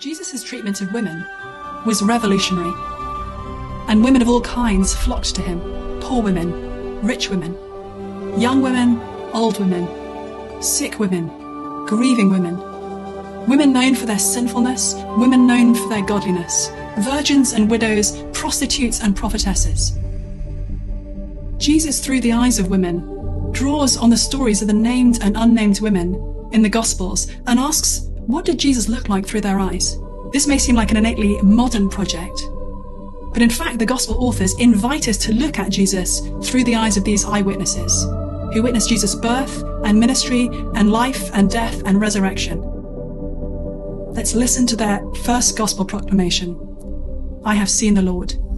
Jesus' treatment of women was revolutionary, and women of all kinds flocked to him. Poor women, rich women, young women, old women, sick women, grieving women, women known for their sinfulness, women known for their godliness, virgins and widows, prostitutes and prophetesses. Jesus, through the eyes of women, draws on the stories of the named and unnamed women in the Gospels and asks, what did Jesus look like through their eyes? This may seem like an innately modern project, but in fact the Gospel authors invite us to look at Jesus through the eyes of these eyewitnesses, who witnessed Jesus' birth and ministry and life and death and resurrection. Let's listen to their first Gospel proclamation. I have seen the Lord.